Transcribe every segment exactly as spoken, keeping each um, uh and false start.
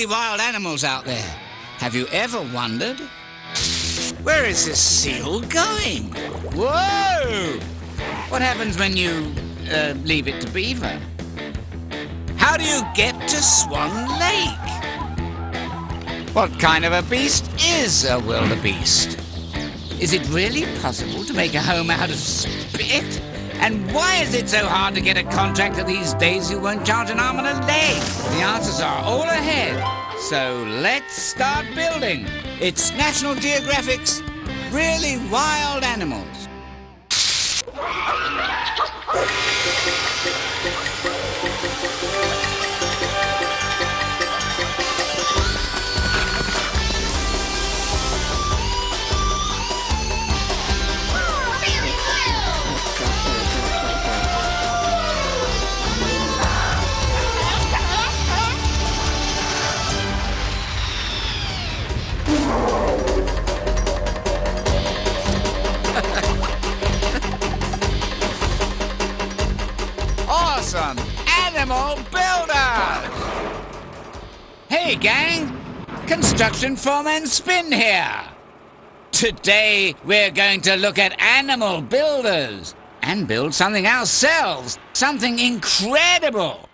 really wild animals out there. Have you ever wondered? Where is this seal going? Whoa! What happens when you uh, leave it to beaver? How do you get to Swan Lake? What kind of a beast is a wildebeest? Is it really possible to make a home out of spit? And why is it so hard to get a contractor these days who won't charge an arm and a leg? The answers are all ahead. So let's start building. It's National Geographic's Really Wild Animals. Animal builder! Hey gang, construction foreman Spin here. Today we're going to look at animal builders and build something ourselves, something incredible.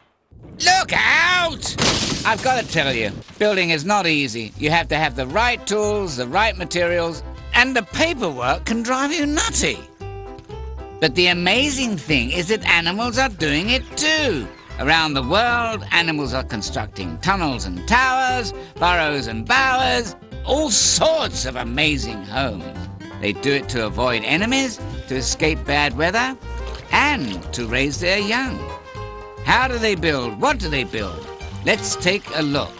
Look out! I've got to tell you, building is not easy. You have to have the right tools, the right materials, and the paperwork can drive you nutty. But the amazing thing is that animals are doing it too. Around the world, animals are constructing tunnels and towers, burrows and bowers, all sorts of amazing homes. They do it to avoid enemies, to escape bad weather, and to raise their young. How do they build? What do they build? Let's take a look.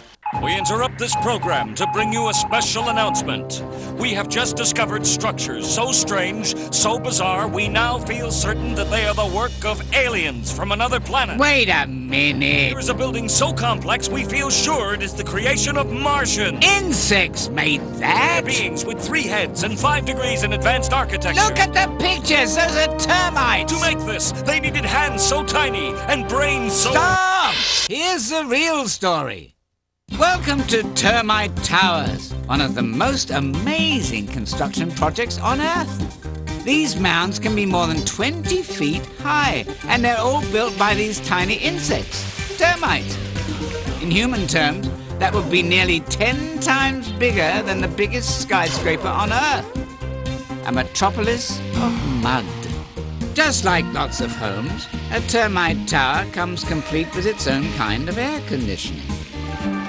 We interrupt this program to bring you a special announcement. We have just discovered structures so strange, so bizarre, we now feel certain that they are the work of aliens from another planet. Wait a minute. Here is a building so complex, we feel sure it is the creation of Martians. Insects made that? They're beings with three heads and five degrees in advanced architecture. Look at the pictures, those are termites. To make this, they needed hands so tiny and brains so... Stop! Here's the real story. Welcome to Termite Towers, one of the most amazing construction projects on Earth. These mounds can be more than twenty feet high, and they're all built by these tiny insects, termites. In human terms, that would be nearly ten times bigger than the biggest skyscraper on Earth. A metropolis of mud. Just like lots of homes, a termite tower comes complete with its own kind of air conditioning.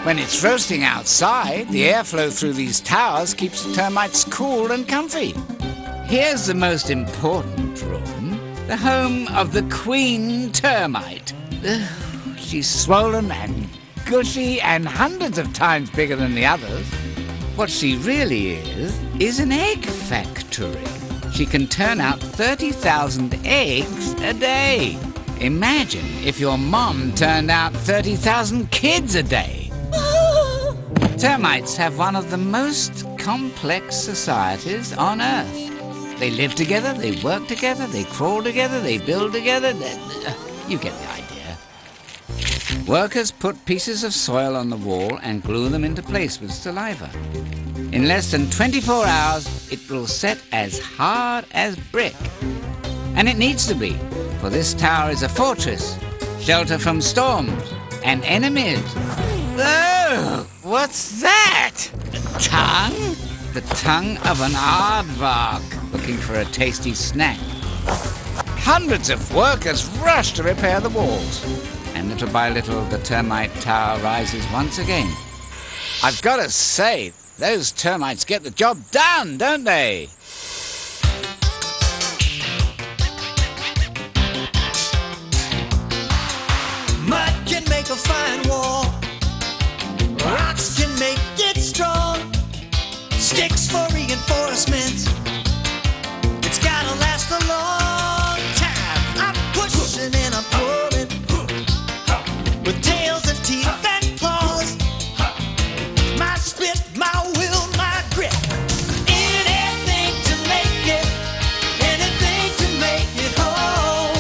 When it's roasting outside, the airflow through these towers keeps the termites cool and comfy. Here's the most important room, the home of the queen termite. Ugh, she's swollen and gushy and hundreds of times bigger than the others. What she really is, is an egg factory. She can turn out thirty thousand eggs a day. Imagine if your mom turned out thirty thousand kids a day. Termites have one of the most complex societies on Earth. They live together, they work together, they crawl together, they build together. You get the idea. Workers put pieces of soil on the wall and glue them into place with saliva. In less than twenty-four hours, it will set as hard as brick. And it needs to be, for this tower is a fortress, shelter from storms and enemies. Oh, what's that? A tongue? The tongue of an aardvark looking for a tasty snack. Hundreds of workers rush to repair the walls. And little by little, the termite tower rises once again. I've got to say, those termites get the job done, don't they? Mud can make a fine wall. Rocks can make it strong. Sticks for reinforcement. It's gotta last a long time. I'm pushing and I'm pulling with tails and teeth and claws. My spit, my will, my grit. Anything to make it, anything to make it whole.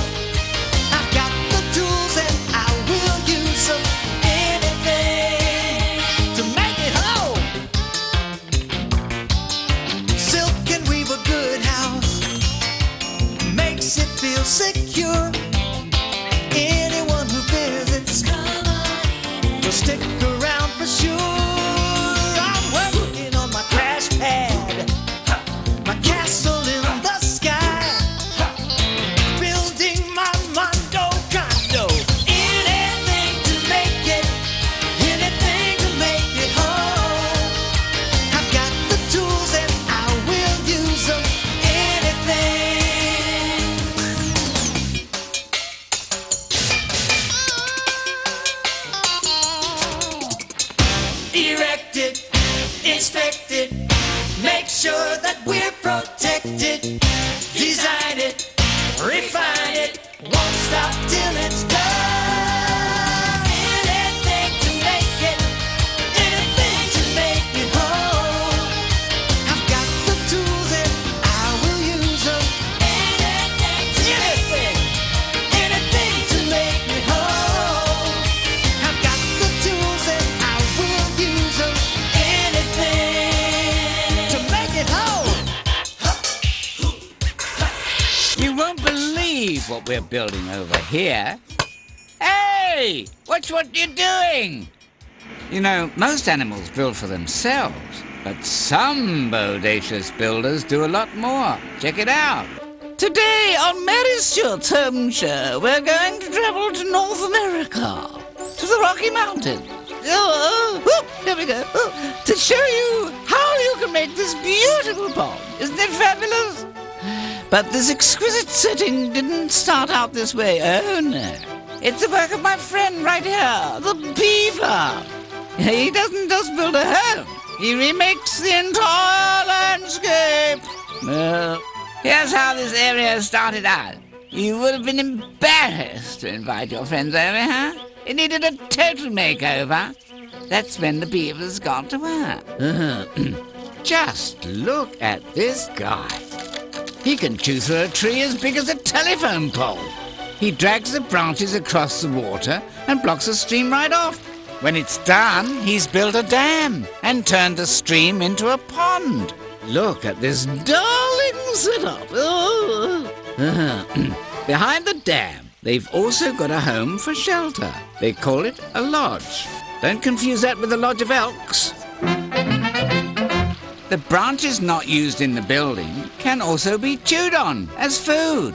I've got the tools and I will use them. Anything it, make sure that we're protected, design it, refine it, won't stop till it's done. Anything to make it, anything to make it whole. I've got the tools and I will use them. Anything, to anything, make anything to make me whole. I've got the tools and I will use them. Anything to make it whole. You won't believe what we're building over here. Hey! What's what you're doing? You know, most animals build for themselves, but some bodacious builders do a lot more. Check it out. Today on Merrisshire, Turnshire, we're going to travel to North America, to the Rocky Mountains. Oh, oh, oh, here we go. Oh, to show you how you can make this beautiful pond. Isn't it fabulous? But this exquisite setting didn't start out this way. Oh, no. It's the work of my friend right here, the beaver. He doesn't just build a home. He remakes the entire landscape. Well, here's how this area started out. You would have been embarrassed to invite your friends over, huh? It needed a total makeover. That's when the beavers got to work. Just look at this guy. He can chew through a tree as big as a telephone pole. He drags the branches across the water and blocks the stream right off. When it's done, he's built a dam and turned the stream into a pond. Look at this darling setup. Oh. Behind the dam, they've also got a home for shelter. They call it a lodge. Don't confuse that with the lodge of elks. The branches not used in the building can also be chewed on as food.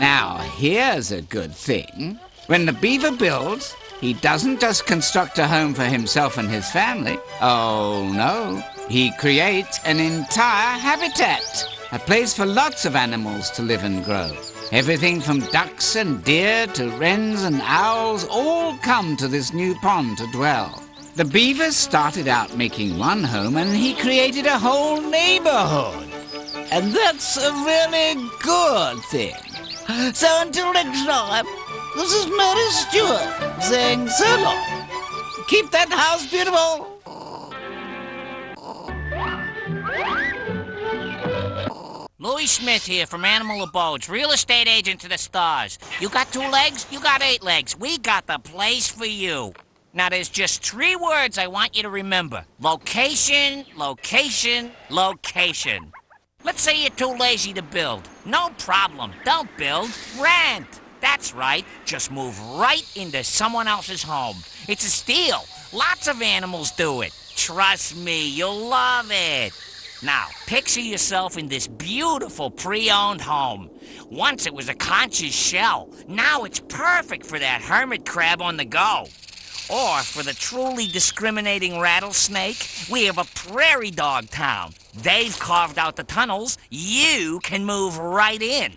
Now, here's a good thing. When the beaver builds, he doesn't just construct a home for himself and his family. Oh, no. He creates an entire habitat, a place for lots of animals to live and grow. Everything from ducks and deer to wrens and owls all come to this new pond to dwell. The beaver started out making one home and he created a whole neighborhood. And that's a really good thing. So until next time, this is Mary Stewart saying so long. Keep that house beautiful. Louis Smith here from Animal Abodes, real estate agent to the stars. You got two legs? You got eight legs. We got the place for you. Now, there's just three words I want you to remember. Location, location, location. Let's say you're too lazy to build. No problem. Don't build. Rent. That's right. Just move right into someone else's home. It's a steal. Lots of animals do it. Trust me, you'll love it. Now, picture yourself in this beautiful pre-owned home. Once it was a conch's shell. Now it's perfect for that hermit crab on the go. Or for the truly discriminating rattlesnake, we have a prairie dog town. They've carved out the tunnels. You can move right in.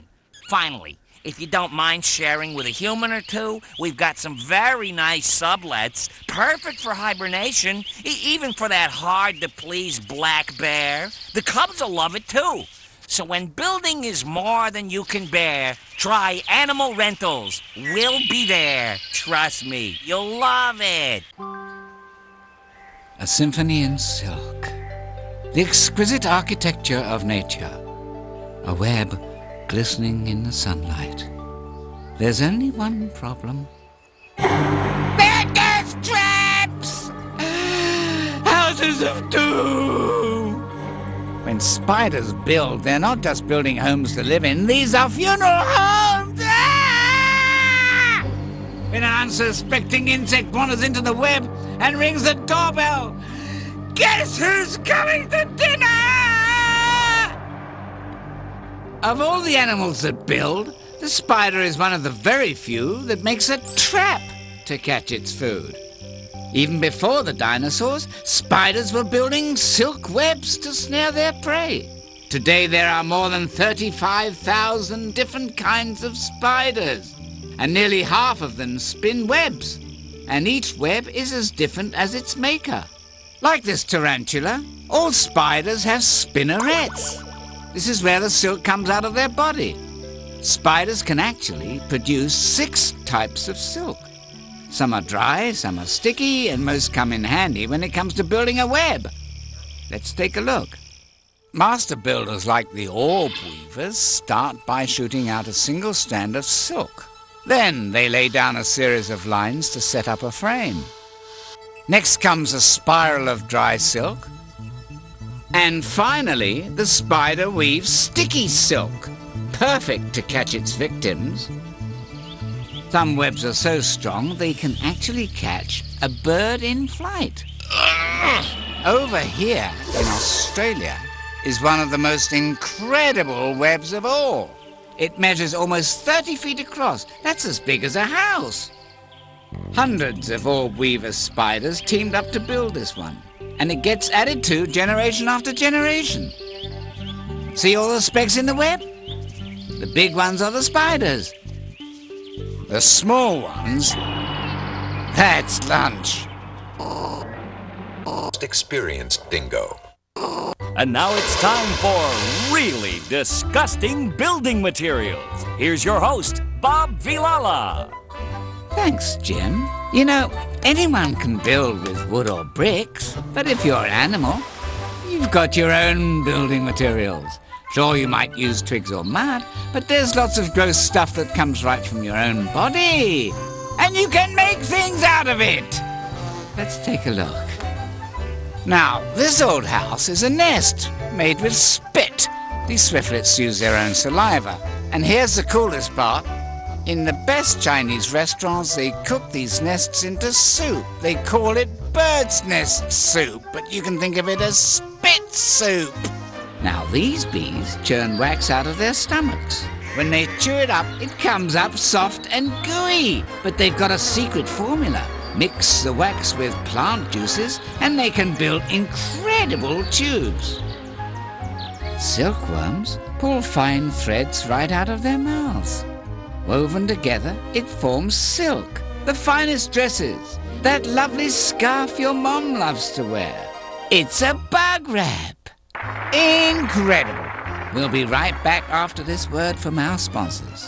Finally, if you don't mind sharing with a human or two, we've got some very nice sublets, perfect for hibernation, e- even for that hard-to-please black bear. The cubs will love it, too. So when building is more than you can bear, try Animal Rentals. We'll be there. Trust me, you'll love it. A symphony in silk. The exquisite architecture of nature. A web glistening in the sunlight. There's only one problem. Beggar's traps! Houses of doom! When spiders build, they're not just building homes to live in. These are funeral homes! Ah! When an unsuspecting insect wanders into the web and rings the doorbell, guess who's coming to dinner? Of all the animals that build, the spider is one of the very few that makes a trap to catch its food. Even before the dinosaurs, spiders were building silk webs to snare their prey. Today there are more than thirty-five thousand different kinds of spiders, and nearly half of them spin webs, and each web is as different as its maker. Like this tarantula, All spiders have spinnerets. This is where the silk comes out of their body. Spiders can actually produce six types of silk. Some are dry, some are sticky, and most come in handy when it comes to building a web. Let's take a look. Master builders like the orb weavers start by shooting out a single strand of silk. Then they lay down a series of lines to set up a frame. Next comes a spiral of dry silk. And finally, the spider weaves sticky silk, perfect to catch its victims. Some webs are so strong they can actually catch a bird in flight. Over here in Australia is one of the most incredible webs of all. It measures almost thirty feet across. That's as big as a house. Hundreds of orb weaver spiders teamed up to build this one, and it gets added to generation after generation. See all the specks in the web? The big ones are the spiders. The small ones, that's lunch. Most experienced dingo. And now it's time for really disgusting building materials. Here's your host, Bob Vilala. Thanks, Jim. You know, anyone can build with wood or bricks, but if you're an animal, you've got your own building materials. Sure, you might use twigs or mud, but there's lots of gross stuff that comes right from your own body. And you can make things out of it. Let's take a look. Now, this old house is a nest made with spit. These swiftlets use their own saliva. And here's the coolest part. In the best Chinese restaurants, they cook these nests into soup. They call it bird's nest soup, but you can think of it as spit soup. Now, these bees churn wax out of their stomachs. When they chew it up, it comes up soft and gooey. But they've got a secret formula. Mix the wax with plant juices, and they can build incredible tubes. Silkworms pull fine threads right out of their mouths. Woven together, it forms silk, the finest dresses, that lovely scarf your mom loves to wear. It's a bug wrap. Incredible! We'll be right back after this word from our sponsors.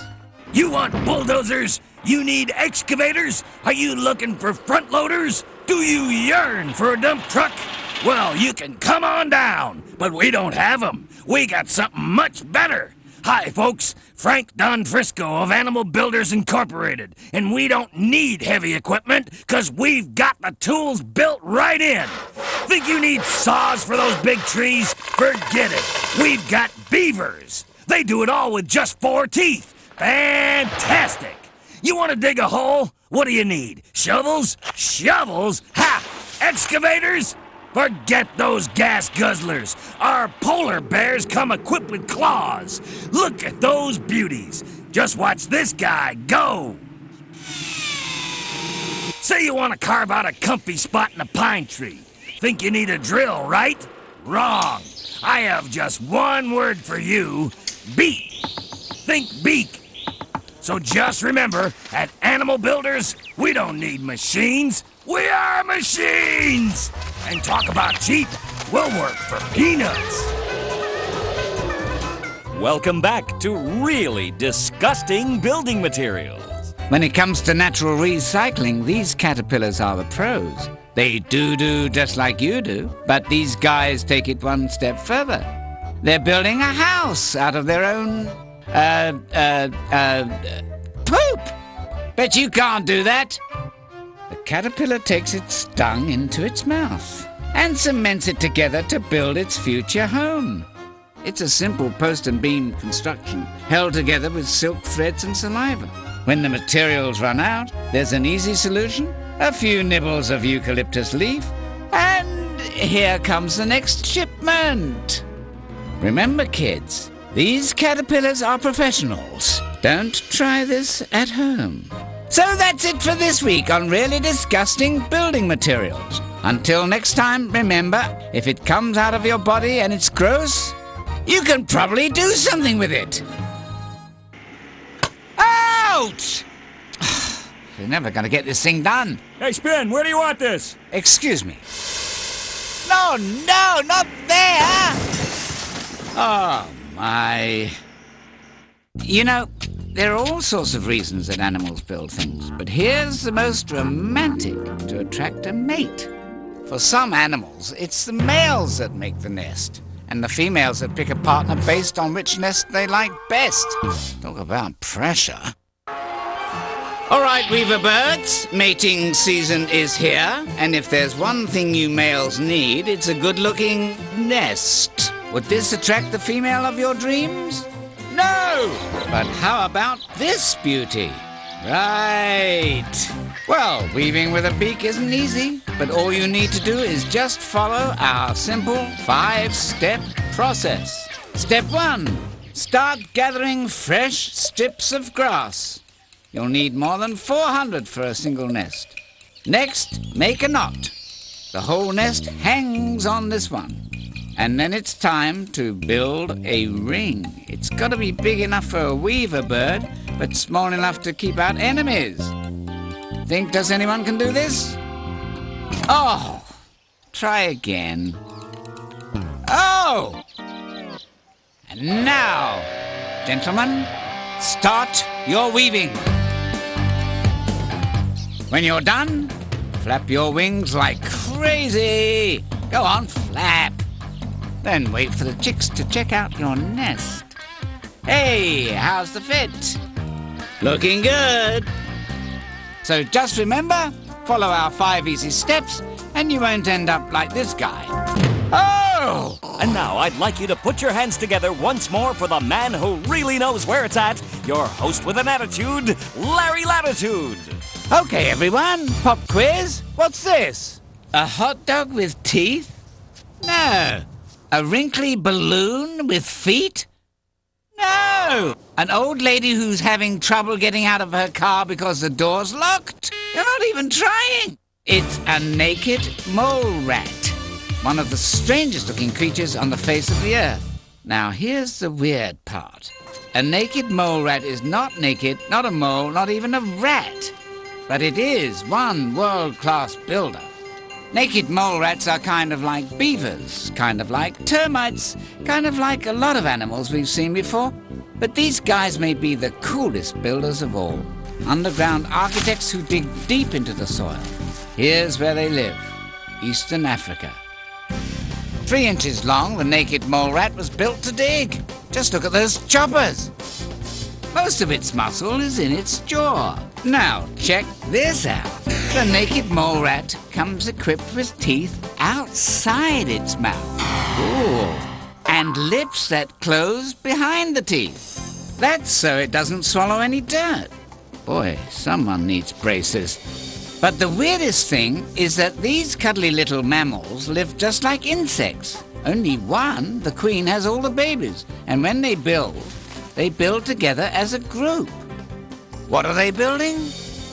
You want bulldozers? You need excavators? Are you looking for front loaders? Do you yearn for a dump truck? Well, you can come on down, but we don't have them. We got something much better. Hi, folks. Frank Don Frisco of Animal Builders Incorporated. And we don't need heavy equipment because we've got the tools built right in. Think you need saws for those big trees? Forget it. We've got beavers. They do it all with just four teeth. Fantastic. You want to dig a hole? What do you need? Shovels? Shovels? Ha! Excavators? Forget those gas guzzlers. Our polar bears come equipped with claws. Look at those beauties. Just watch this guy go. Say you want to carve out a comfy spot in a pine tree. Think you need a drill, right? Wrong. I have just one word for you. Beak. Think beak. So just remember, at Animal Builders, we don't need machines. We are machines! And talk about cheap, we'll work for peanuts. Welcome back to Really Disgusting Building Materials. When it comes to natural recycling, these caterpillars are the pros. They do-do just like you do, but these guys take it one step further. They're building a house out of their own, uh, uh, uh, poop. Bet you can't do that. The caterpillar takes its stung into its mouth and cements it together to build its future home. It's a simple post and beam construction held together with silk threads and saliva. When the materials run out, there's an easy solution, a few nibbles of eucalyptus leaf, and here comes the next shipment. Remember, kids, these caterpillars are professionals. Don't try this at home. So that's it for this week on Really Disgusting Building Materials. Until next time, remember, if it comes out of your body and it's gross, you can probably do something with it. Ouch! We're never going to get this thing done. Hey, Spin, where do you want this? Excuse me. No, no, not there! Oh, my. You know, there are all sorts of reasons that animals build things, but here's the most romantic to attract a mate. For some animals, it's the males that make the nest, and the females that pick a partner based on which nest they like best. Talk about pressure. All right, weaver birds, mating season is here, and if there's one thing you males need, it's a good-looking nest. Would this attract the female of your dreams? No! But how about this beauty? Right! Well, weaving with a beak isn't easy, but all you need to do is just follow our simple five-step process. Step one, start gathering fresh strips of grass. You'll need more than four hundred for a single nest. Next, make a knot. The whole nest hangs on this one. And then it's time to build a ring. It's got to be big enough for a weaver bird, but small enough to keep out enemies. Think does anyone can do this? Oh, try again. Oh! And now, gentlemen, start your weaving. When you're done, flap your wings like crazy. Go on, flap. Then wait for the chicks to check out your nest. Hey, how's the fit? Looking good. So just remember, follow our five easy steps, and you won't end up like this guy. Oh! And now I'd like you to put your hands together once more for the man who really knows where it's at, your host with an attitude, Larry Latitude. Okay, everyone, pop quiz. What's this? A hot dog with teeth? No. A wrinkly balloon with feet? No. An old lady who's having trouble getting out of her car because the door's locked? You're not even trying. It's a naked mole rat, one of the strangest-looking creatures on the face of the earth. Now, here's the weird part. A naked mole rat is not naked, not a mole, not even a rat. But it is one world-class builder. Naked mole rats are kind of like beavers, kind of like termites, kind of like a lot of animals we've seen before. But these guys may be the coolest builders of all. Underground architects who dig deep into the soil. Here's where they live, Eastern Africa. Three inches long, the naked mole rat was built to dig. Just look at those choppers. Most of its muscle is in its jaw. Now, check this out. The naked mole rat comes equipped with teeth outside its mouth. Ooh. And lips that close behind the teeth. That's so it doesn't swallow any dirt. Boy, someone needs braces. But the weirdest thing is that these cuddly little mammals live just like insects. Only one, the queen, has all the babies. And when they build, they build together as a group. What are they building?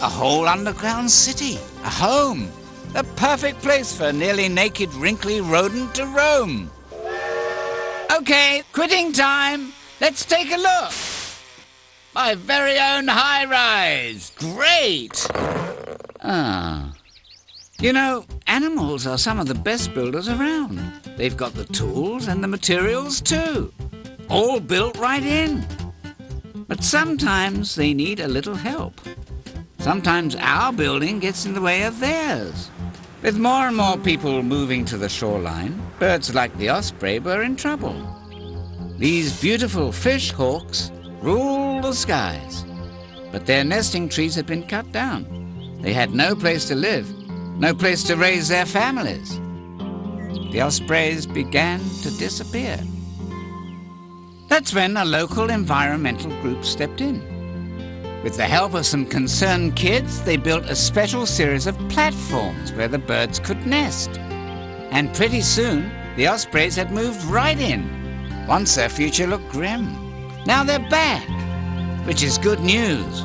A whole underground city, a home, the perfect place for a nearly naked, wrinkly rodent to roam. Okay, quitting time. Let's take a look. My very own high-rise. Great. Ah. You know, animals are some of the best builders around. They've got the tools and the materials too. All built right in. But sometimes they need a little help. Sometimes our building gets in the way of theirs. With more and more people moving to the shoreline, birds like the osprey were in trouble. These beautiful fish hawks rule the skies. But their nesting trees had been cut down. They had no place to live, no place to raise their families. The ospreys began to disappear. That's when a local environmental group stepped in. With the help of some concerned kids, they built a special series of platforms where the birds could nest. And pretty soon, the ospreys had moved right in. Once their future looked grim. Now they're back, which is good news.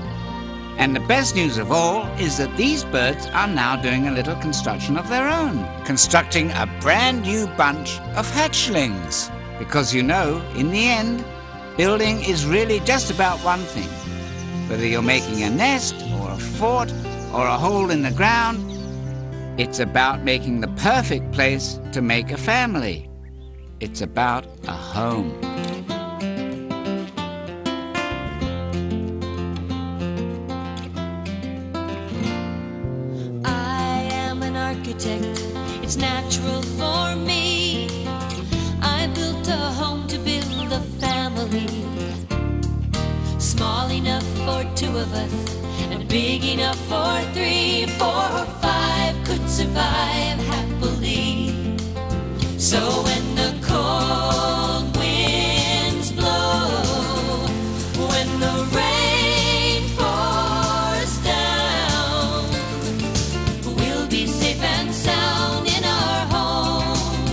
And the best news of all is that these birds are now doing a little construction of their own, constructing a brand new bunch of hatchlings. Because you know, in the end, building is really just about one thing. Whether you're making a nest or a fort or a hole in the ground, It's about making the perfect place to make a family. It's about a home. I am an architect. It's natural for me. I built a home to build a family. Small enough for two of us, and big enough for three, four, or five could survive happily. So when the cold winds blow, when the rain pours down, we'll be safe and sound in our home.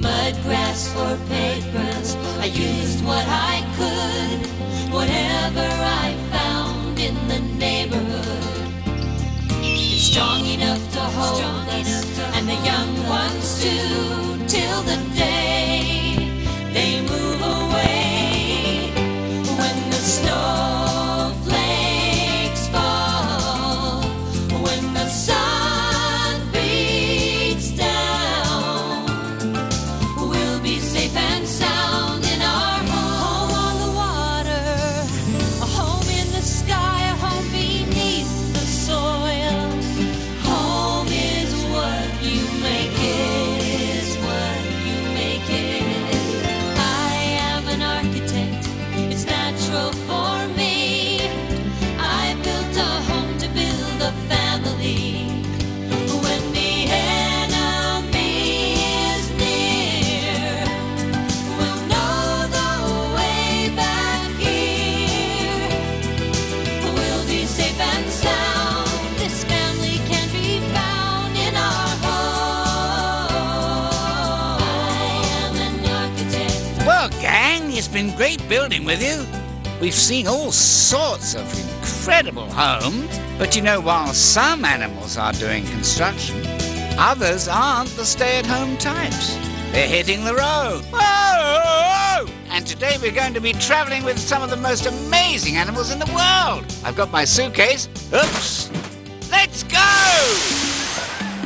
Mud, grass, or paid grass, I used what I could, whatever I found in the neighborhood. It's strong enough to hold strong us, to and the young ones too, till the day they move away. When the snowflakes fall, when the sun beats down, we'll be safe and sound in our home. Home on the water, a home in the sky, a home beneath the soil. Home is what you make it, is what you make it. I am an architect, it's natural for me. I built a home to build a family. When the enemy is near, we'll know the way back here. We'll be safe and sound. This family can be found in our home. I am an architect. Well, gang, it's been great building with you. We've seen all sorts of incredible homes. But you know, while some animals are doing construction, others aren't the stay-at-home types. They're hitting the road. Whoa! And today we're going to be traveling with some of the most amazing animals in the world. I've got my suitcase. Oops! Let's go!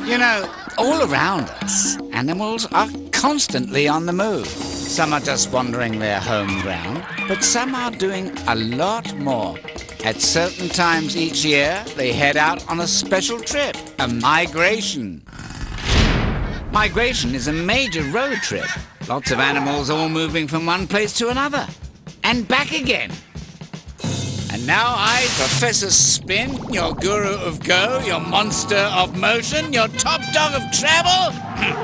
You know, all around us, animals are constantly on the move. Some are just wandering their home ground, but some are doing a lot more. At certain times each year, they head out on a special trip, a migration. Migration is a major road trip. Lots of animals all moving from one place to another and back again. And now I, Professor Spin, your guru of go, your monster of motion, your top dog of travel,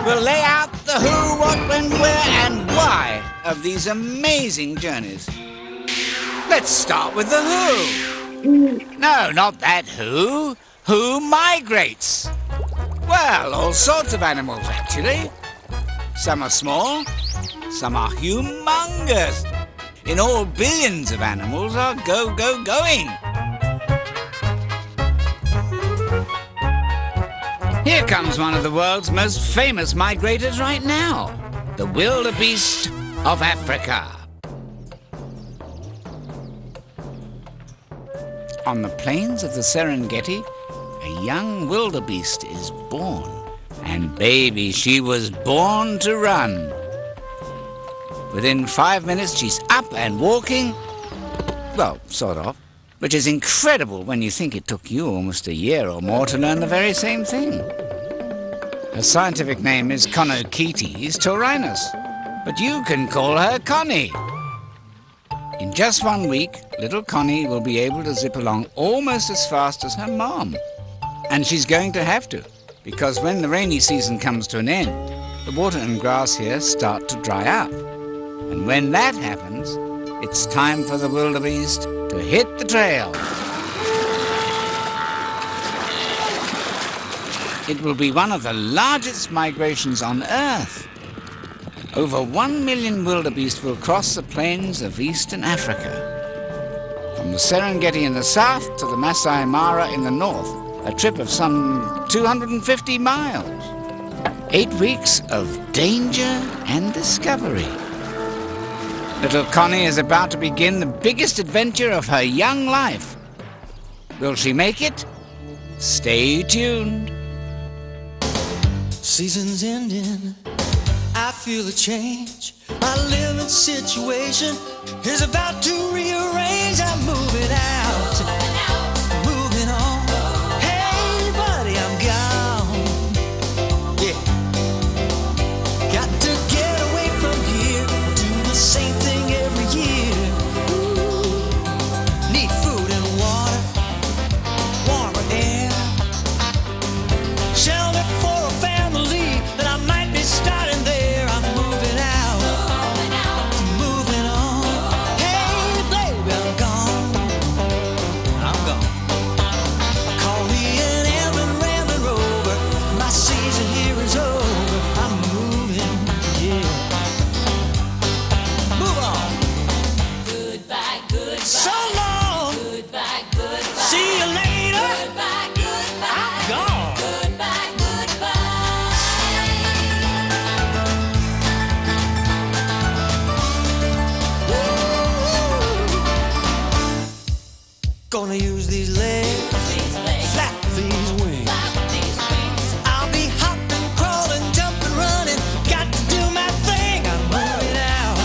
will lay out the who, what, when, where, and why of these amazing journeys. Let's start with the who. No, not that who. Who migrates? Well, all sorts of animals, actually. Some are small, some are humongous. In all, billions of animals are go, go, going. Here comes one of the world's most famous migrators right now, the wildebeest of Africa. On the plains of the Serengeti, a young wildebeest is born. And baby, she was born to run. Within five minutes, she's up and walking. Well, sort of. Which is incredible when you think it took you almost a year or more to learn the very same thing. Her scientific name is Connochaetes taurinus, but you can call her Connie. In just one week, little Connie will be able to zip along almost as fast as her mom. And she's going to have to, because when the rainy season comes to an end, the water and grass here start to dry up. And when that happens, it's time for the wildebeest to hit the trail. It will be one of the largest migrations on Earth. Over one million wildebeest will cross the plains of eastern Africa. From the Serengeti in the south to the Maasai Mara in the north, a trip of some two hundred fifty miles. Eight weeks of danger and discovery. Little Connie is about to begin the biggest adventure of her young life. Will she make it? Stay tuned. Season's ending, I feel a change. My living situation is about to rearrange. I'm moving out, moving on. Hey, buddy, I'm gone. Yeah, got to get away from here. Do the same thing every year. Ooh. Need food and water, warmer air, shelter for a family, and I might be starting there. I'm moving out, moving on. Hey, baby, I'm gone. I'm gone. Call me an ambulance, rambling rover. My season here is over. I'm moving, yeah. Move on. Goodbye, goodbye. So long. Goodbye, goodbye. See you later. Goodbye, goodbye. I'm gone. Goodbye, goodbye. Gonna use these legs, These legs. flap these wings. Flap these wings. I'll be hopping, crawling, jumping, running. Got to do my thing. I'm moving out,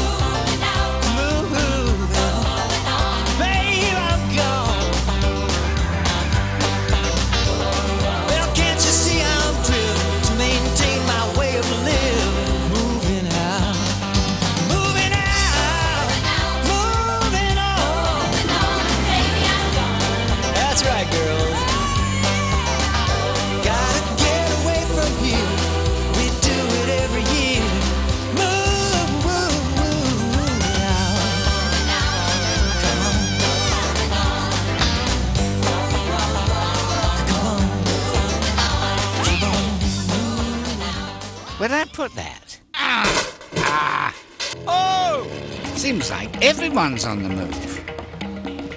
Moving out. moving on. Babe, I'm gone. Well, can't you see I'm drilled to maintain my way of living? Moving out, moving out, moving on. That's right, girls. Gotta get away from here. We do it every year. Move, move, move, move now. Come on, come on, keep on moving out. Where'd I put that? Ah! Ah! Oh! Seems like everyone's on the move.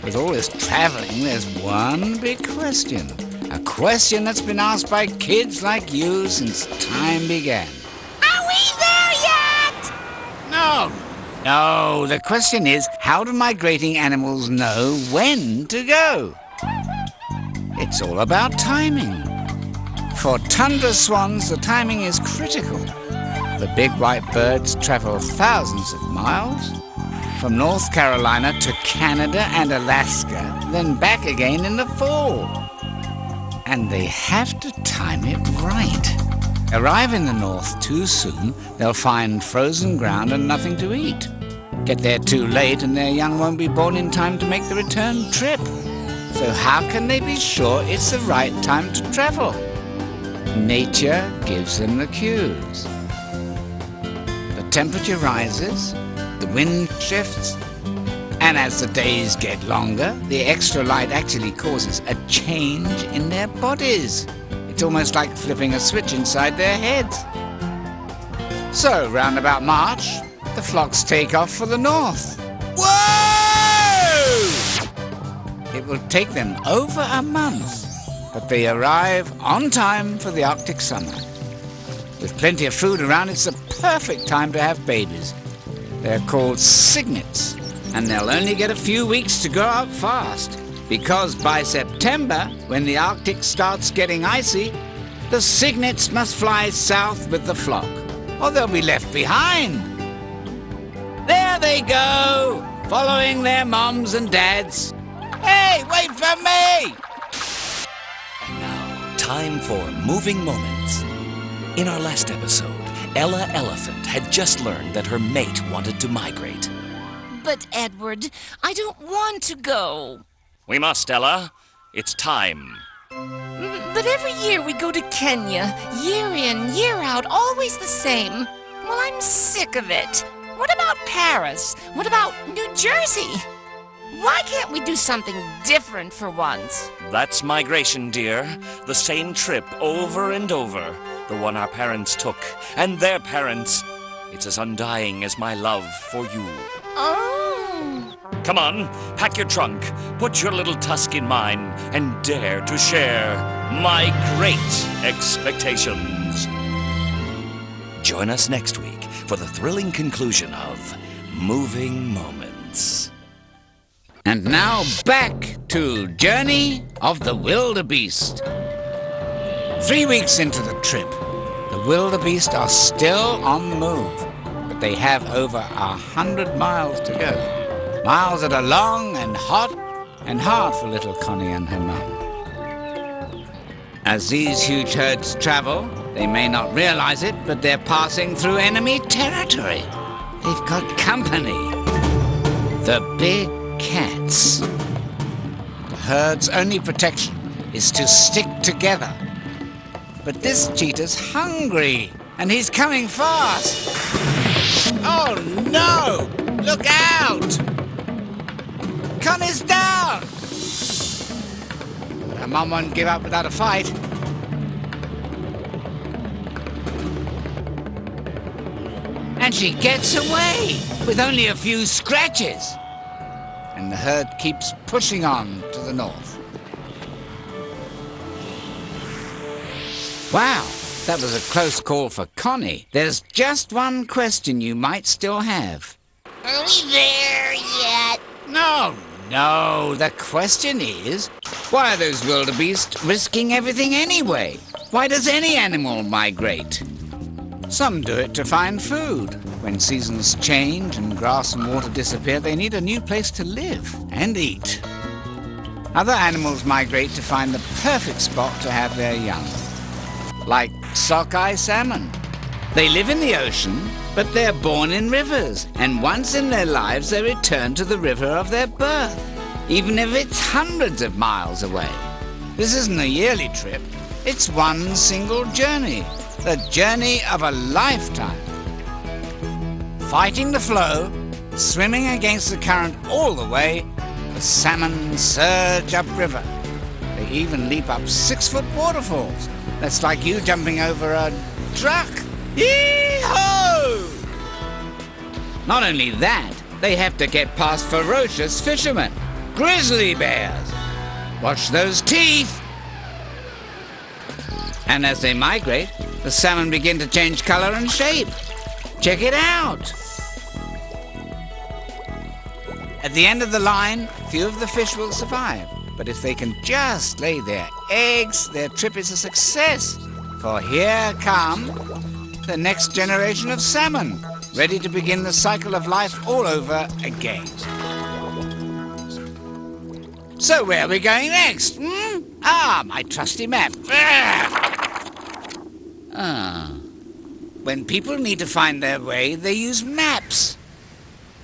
With all this travelling, there's one big question. A question that's been asked by kids like you since time began. Are we there yet? No! No, the question is, how do migrating animals know when to go? It's all about timing. For tundra swans, the timing is critical. The big white birds travel thousands of miles from North Carolina to Canada and Alaska, then back again in the fall. And they have to time it right. Arrive in the north too soon, they'll find frozen ground and nothing to eat. Get there too late and their young won't be born in time to make the return trip. So how can they be sure it's the right time to travel? Nature gives them the cues. The temperature rises, the wind shifts, and as the days get longer, the extra light actually causes a change in their bodies. It's almost like flipping a switch inside their heads. So, round about March, the flocks take off for the north. Whoa! It will take them over a month, but they arrive on time for the Arctic summer. With plenty of food around, it's the perfect time to have babies. They're called cygnets, and they'll only get a few weeks to grow up fast, because by September, when the Arctic starts getting icy, the cygnets must fly south with the flock, or they'll be left behind. There they go, following their moms and dads. Hey, wait for me! And now, time for Moving Moments. In our last episode, Ella Elephant had just learned that her mate wanted to migrate. But, Edward, I don't want to go. We must, Ella. It's time. Mm, But every year we go to Kenya, year in, year out, always the same. Well, I'm sick of it. What about Paris? What about New Jersey? Why can't we do something different for once? That's migration, dear. The same trip over and over. The one our parents took, and their parents. It's as undying as my love for you. Oh. Come on, pack your trunk, put your little tusk in mine, and dare to share my great expectations. Join us next week for the thrilling conclusion of Moving Moments. And now back to Journey of the Wildebeest. Three weeks into the trip, the the wildebeest are still on the move, but they have over a hundred miles to go. Miles that are long and hot and hard for little Connie and her mum. As these huge herds travel, they may not realize it, but they're passing through enemy territory. They've got company. The big cats. The herd's only protection is to stick together. But this cheetah's hungry, and he's coming fast. Oh no! Look out! Connie's down! But her mum won't give up without a fight. And she gets away with only a few scratches. And the herd keeps pushing on to the north. Wow, that was a close call for Connie. There's just one question you might still have. Are we there yet? No, no. The question is, why are those wildebeest risking everything anyway? Why does any animal migrate? Some do it to find food. When seasons change and grass and water disappear, they need a new place to live and eat. Other animals migrate to find the perfect spot to have their young. Like sockeye salmon. They live in the ocean, but they're born in rivers, and once in their lives they return to the river of their birth, even if it's hundreds of miles away. This isn't a yearly trip, it's one single journey, the journey of a lifetime. Fighting the flow, swimming against the current all the way, the salmon surge upriver. They even leap up six-foot waterfalls. That's like you jumping over a truck. Yee-ho! Not only that, they have to get past ferocious fishermen, grizzly bears. Watch those teeth! And as they migrate, the salmon begin to change color and shape. Check it out! At the end of the line, few of the fish will survive. But if they can just lay their eggs, their trip is a success. For here come the next generation of salmon, ready to begin the cycle of life all over again. So where are we going next? Hmm? Ah, my trusty map. Ah. When people need to find their way, they use maps.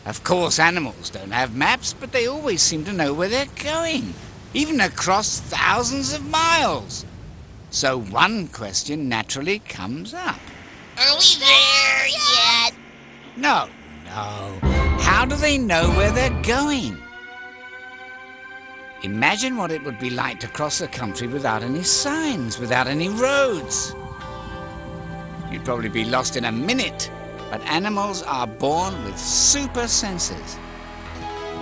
Of course, animals don't have maps, but they always seem to know where they're going, even across thousands of miles. So one question naturally comes up. Are we there yet? No, no. How do they know where they're going? Imagine what it would be like to cross a country without any signs, without any roads. You'd probably be lost in a minute, but animals are born with super senses.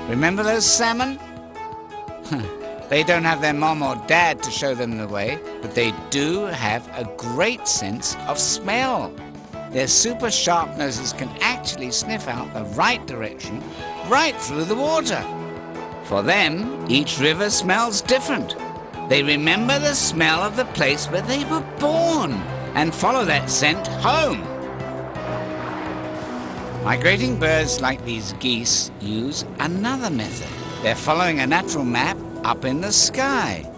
Remember those salmon? They don't have their mom or dad to show them the way, but they do have a great sense of smell. Their super sharp noses can actually sniff out the right direction right through the water. For them, each river smells different. They remember the smell of the place where they were born and follow that scent home. Migrating birds like these geese use another method. They're following a natural map up in the sky.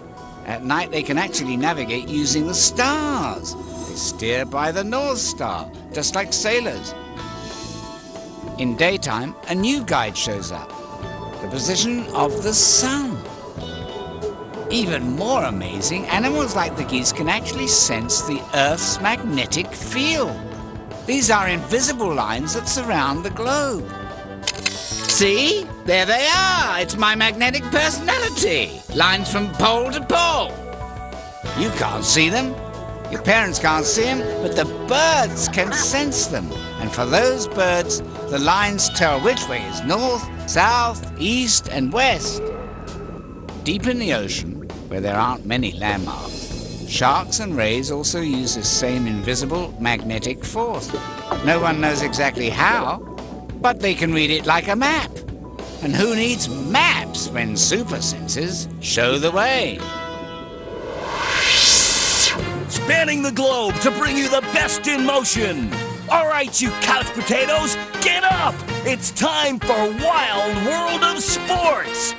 At night they can actually navigate using the stars. They steer by the North Star, just like sailors. In daytime, a new guide shows up, the position of the sun. Even more amazing, animals like the geese can actually sense the Earth's magnetic field. These are invisible lines that surround the globe. See? There they are! It's my magnetic personality! Lines from pole to pole! You can't see them, your parents can't see them, but the birds can sense them. And for those birds, the lines tell which way is north, south, east and west. Deep in the ocean, where there aren't many landmarks, sharks and rays also use this same invisible magnetic force. No one knows exactly how, but they can read it like a map. And who needs maps when super senses show the way? spanning the globe to bring you the best in motion. All right, you couch potatoes, get up! It's time for Wild World of Sports!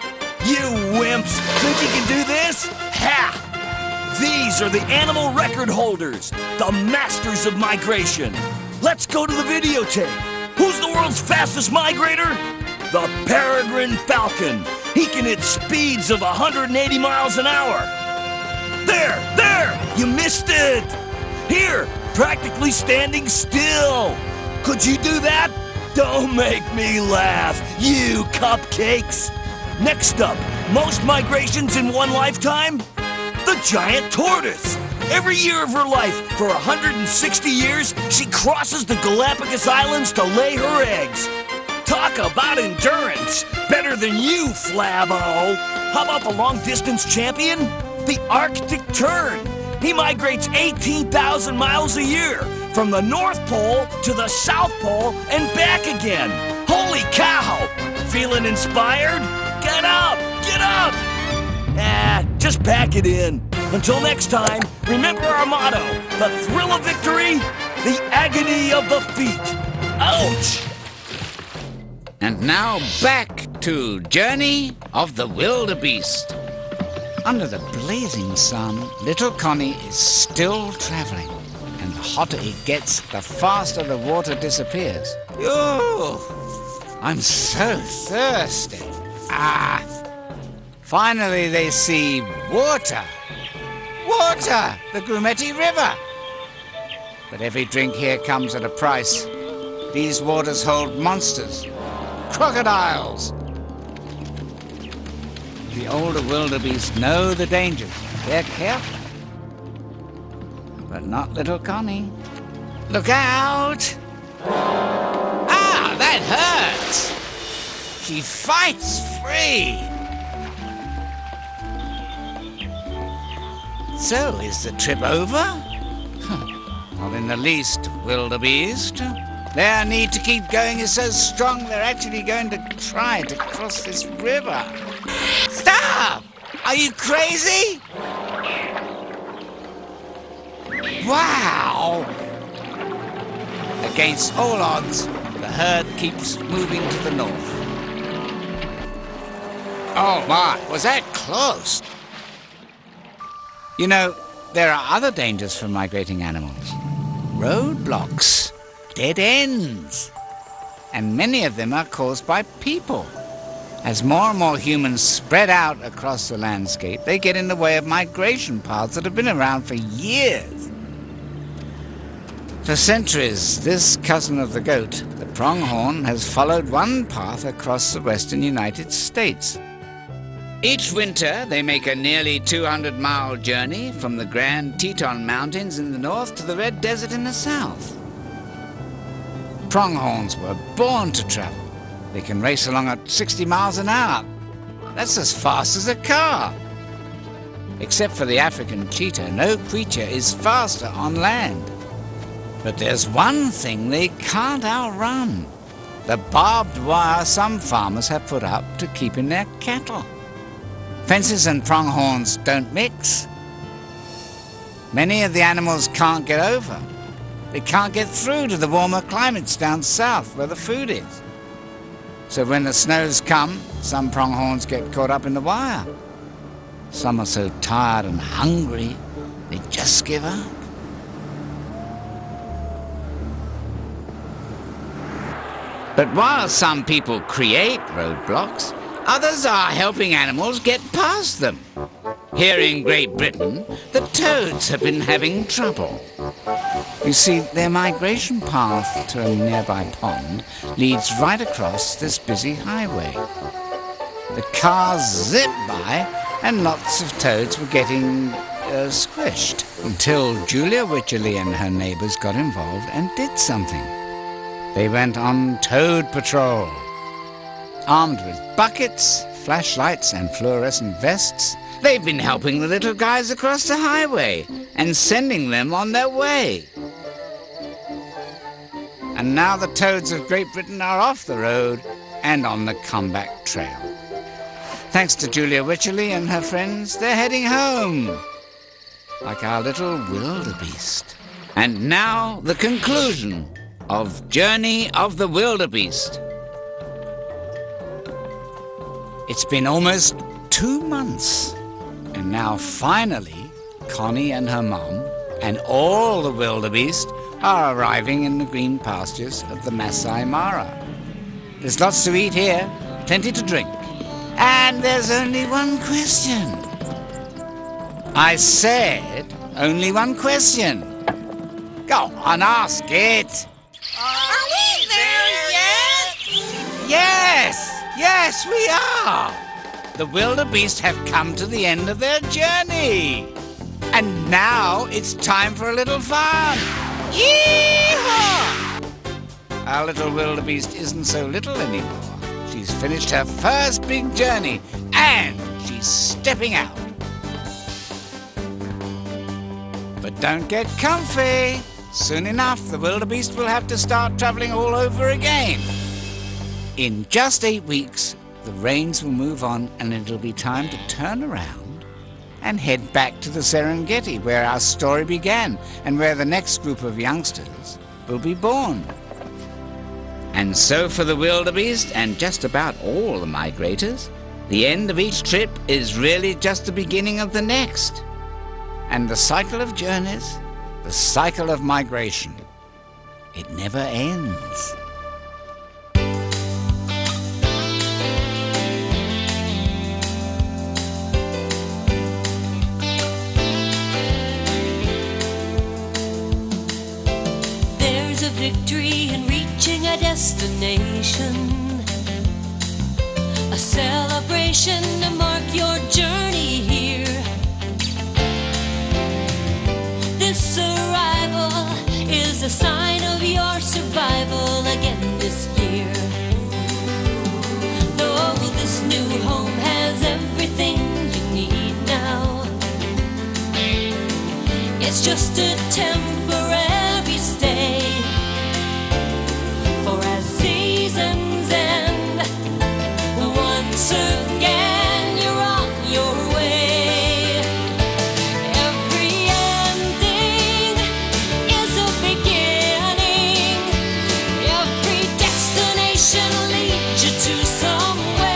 You wimps! Think you can do this? Ha! These are the animal record holders, the masters of migration. Let's go to the videotape. Who's the world's fastest migrator? The Peregrine Falcon. He can hit speeds of one hundred eighty miles an hour. There, there, you missed it. Here, practically standing still. Could you do that? Don't make me laugh, you cupcakes. Next up, most migrations in one lifetime? The giant tortoise. Every year of her life, for one hundred sixty years, she crosses the Galapagos Islands to lay her eggs. Talk about endurance. Better than you, Flabbo. How about the long-distance champion? The Arctic Tern. He migrates eighteen thousand miles a year, from the North Pole to the South Pole and back again. Holy cow! Feeling inspired? Get up! Get up! Ah, just pack it in. Until next time, remember our motto, the thrill of victory, the agony of the feet. Ouch! And now back to Journey of the Wildebeest. Under the blazing sun, little Connie is still traveling. And the hotter it gets, the faster the water disappears. Oh, I'm so thirsty. Ah! Finally, they see water. Water! The Grumeti River. But every drink here comes at a price. These waters hold monsters. Crocodiles. The older wildebeest know the dangers. They're careful. But not little Connie. Look out! Ah, that hurts! She fights free! So, is the trip over? Not in the least, wildebeest. Their need to keep going is so strong, they're actually going to try to cross this river. Stop! Are you crazy? Wow! Against all odds, the herd keeps moving to the north. Oh my, was that close? You know, there are other dangers for migrating animals. Roadblocks. Dead ends. And many of them are caused by people. As more and more humans spread out across the landscape, they get in the way of migration paths that have been around for years. For centuries, this cousin of the goat, the pronghorn, has followed one path across the western United States. Each winter, they make a nearly two hundred mile journey from the Grand Teton Mountains in the north to the Red Desert in the south. Pronghorns were born to travel. They can race along at sixty miles an hour. That's as fast as a car. Except for the African cheetah, no creature is faster on land. But there's one thing they can't outrun. The barbed wire some farmers have put up to keep in their cattle. Fences and pronghorns don't mix. Many of the animals can't get over. They can't get through to the warmer climates down south where the food is. So when the snows come, some pronghorns get caught up in the wire. Some are so tired and hungry, they just give up. But while some people create roadblocks, others are helping animals get past them. Here in Great Britain, the toads have been having trouble. You see, their migration path to a nearby pond leads right across this busy highway. The cars zipped by and lots of toads were getting uh, squished until Julia Wycherley and her neighbours got involved and did something. They went on toad patrol. Armed with buckets, flashlights and fluorescent vests, they've been helping the little guys across the highway and sending them on their way. And now the toads of Great Britain are off the road and on the comeback trail. Thanks to Julia Wycherley and her friends, they're heading home. like our little wildebeest. And now, the conclusion of Journey of the Wildebeest. It's been almost two months, and now finally, Connie and her mum and all the wildebeest are arriving in the green pastures of the Maasai Mara. There's lots to eat here, plenty to drink. And there's only one question. I said only one question. Go on, ask it. Are we there yet? Yes, yes, we are. The wildebeest have come to the end of their journey. And now it's time for a little fun. Yee-haw! Our little wildebeest isn't so little anymore. She's finished her first big journey, and she's stepping out. But don't get comfy. Soon enough, the wildebeest will have to start traveling all over again. In just eight weeks, the rains will move on, and it'll be time to turn around and head back to the Serengeti, where our story began, and where the next group of youngsters will be born. And so for the wildebeest and just about all the migrators, the end of each trip is really just the beginning of the next. And the cycle of journeys, the cycle of migration, it never ends. There's a victory in reaching a destination, a celebration to mark your journey here. This arrival is a sign of your survival again this year. Though this new home has everything you need now, it's just a temporary stay. For as seasons end, once again you're on your way. Every ending is a beginning. Every destination leads you to somewhere.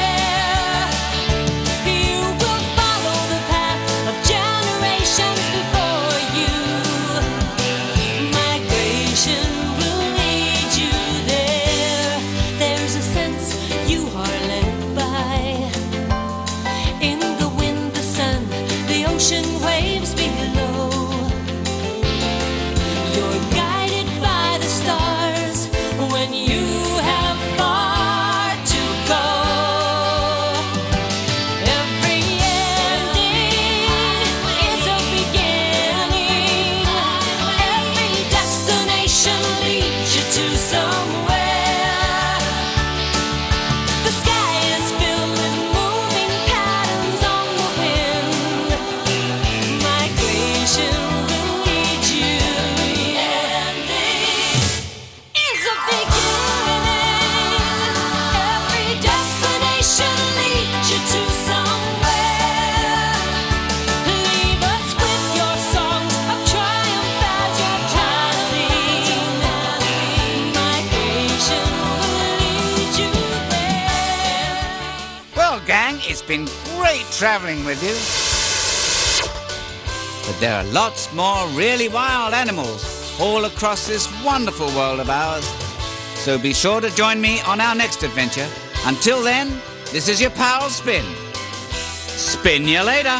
You will follow the path of generations before you. Migration will lead you there. There's a sense you are led by, in the wind, the sun, the ocean waves below. You're guided by the stars when you have far to go. Every ending is a beginning. Every destination leads you to somewhere. The sky is filled with moving patterns on the wind. Migration will lead you. Ending is a beginning. Every destination leads you to somewhere. Leave us with your songs of triumph as you're traveling. Migration will lead you there. Well, gang, it's been great travelling with you. But there are lots more really wild animals all across this wonderful world of ours. So be sure to join me on our next adventure. Until then, this is your pal Spin. Spin you later.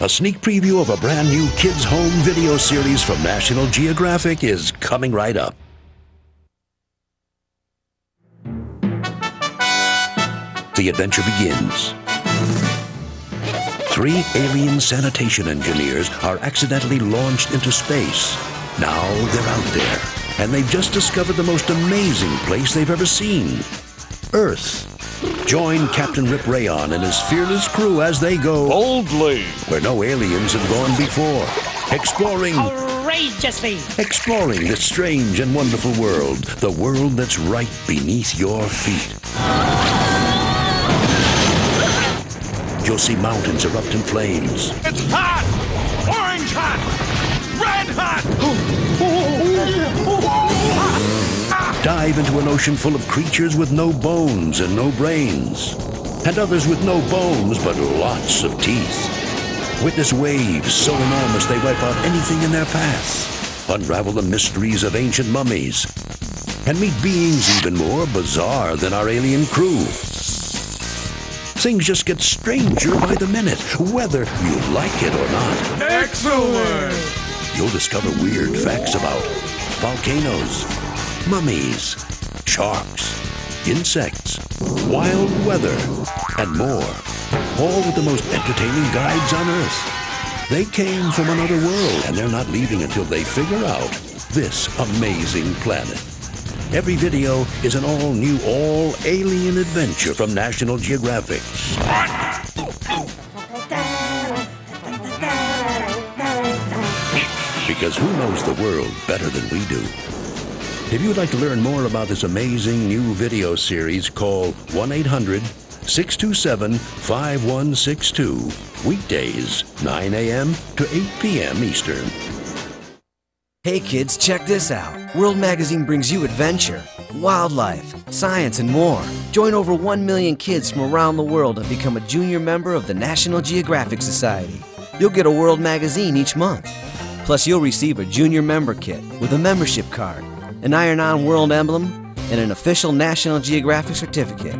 A sneak preview of a brand new kids' home video series from National Geographic is coming right up. The adventure begins. Three alien sanitation engineers are accidentally launched into space. Now they're out there, and they've just discovered the most amazing place they've ever seen, Earth. Join Captain Rip Rayon and his fearless crew as they go boldly where no aliens have gone before, exploring courageously, exploring this strange and wonderful world, the world that's right beneath your feet. You'll see mountains erupt in flames. It's hot, orange hot, red hot. Dive into an ocean full of creatures with no bones and no brains, and others with no bones but lots of teeth. Witness waves so enormous they wipe out anything in their path. Unravel the mysteries of ancient mummies, and meet beings even more bizarre than our alien crew. Things just get stranger by the minute, whether you like it or not. Excellent! You'll discover weird facts about volcanoes, mummies, sharks, insects, wild weather, and more. All with the most entertaining guides on Earth. They came from another world, and they're not leaving until they figure out this amazing planet. Every video is an all-new, all-alien adventure from National Geographic. Because who knows the world better than we do? If you would like to learn more about this amazing new video series, call one eight hundred, six two seven, five one six two, weekdays, nine A M to eight P M Eastern. Hey kids, check this out. World Magazine brings you adventure, wildlife, science, and more. Join over one million kids from around the world and become a junior member of the National Geographic Society. You'll get a World Magazine each month. Plus, you'll receive a junior member kit with a membership card, an iron-on world emblem, and an official National Geographic certificate.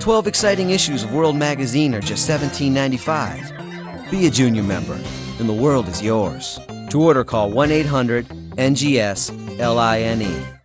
twelve exciting issues of World Magazine are just seventeen ninety-five. Be a junior member, and the world is yours. To order, call one eight hundred N G S L I N E.